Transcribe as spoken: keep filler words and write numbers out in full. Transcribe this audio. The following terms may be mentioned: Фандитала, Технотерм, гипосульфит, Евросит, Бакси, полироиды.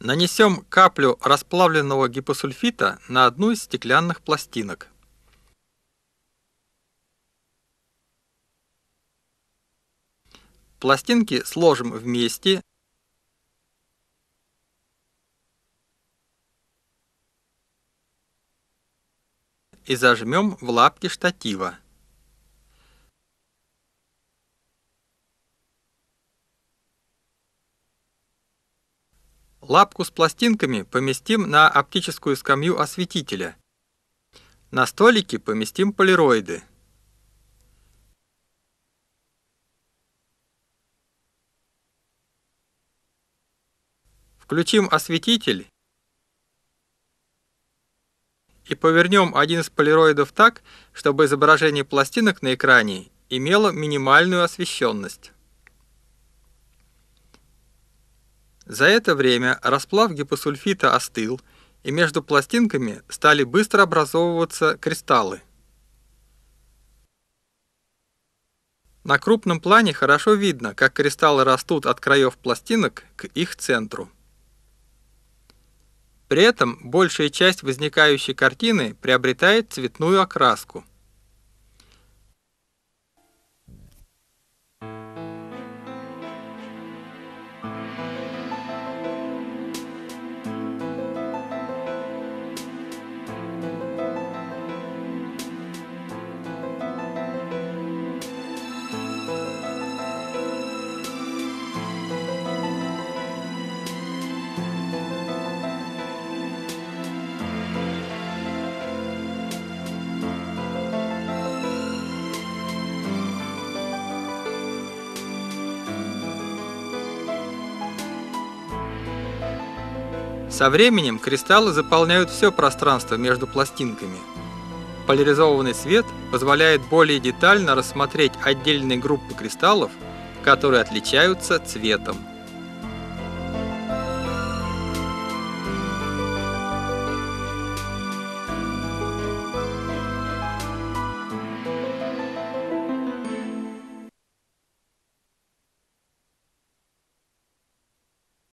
Нанесем каплю расплавленного гипосульфита на одну из стеклянных пластинок. Пластинки сложим вместе и зажмем в лапки штатива. Лапку с пластинками поместим на оптическую скамью осветителя. На столике поместим полироиды. Включим осветитель и повернем один из полироидов так, чтобы изображение пластинок на экране имело минимальную освещенность. За это время расплав гипосульфита остыл, и между пластинками стали быстро образовываться кристаллы. На крупном плане хорошо видно, как кристаллы растут от краев пластинок к их центру. При этом большая часть возникающей картины приобретает цветную окраску. Со временем кристаллы заполняют все пространство между пластинками. Поляризованный свет позволяет более детально рассмотреть отдельные группы кристаллов, которые отличаются цветом.